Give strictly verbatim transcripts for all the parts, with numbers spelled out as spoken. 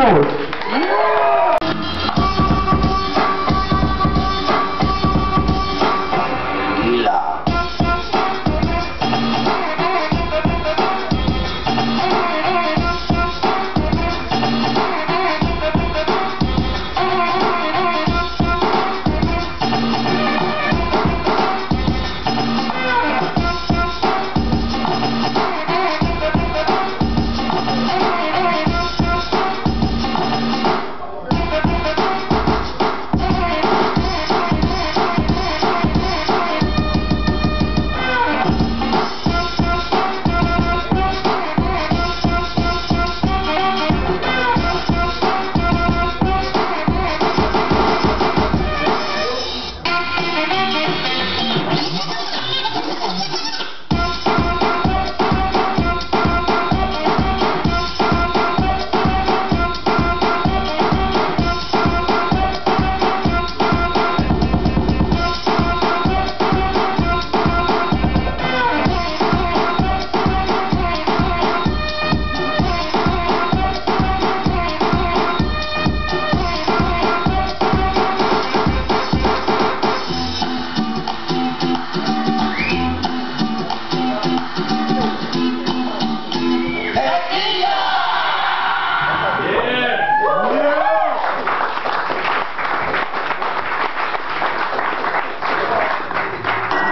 Ripple.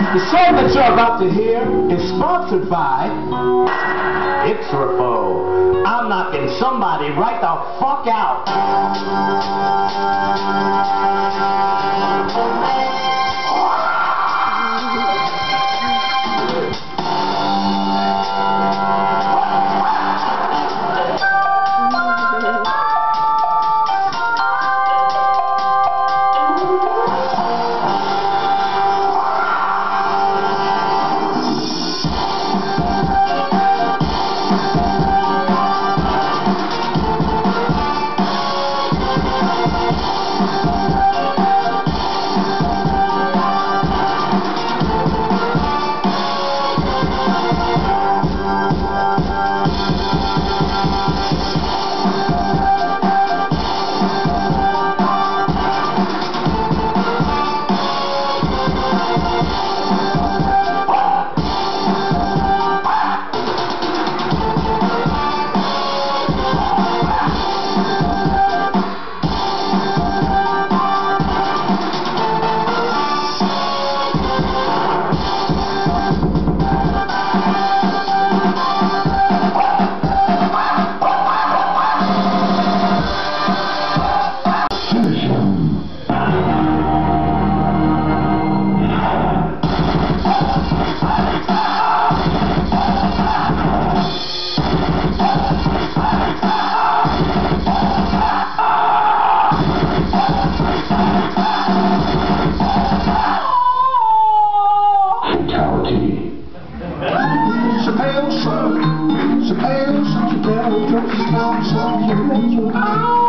The song that you're about to hear is sponsored by It's Ripple. I'm knocking somebody right the fuck out. Chappelle, Chappelle, Chappelle, Chappelle, Chappelle, Chappelle, Chappelle,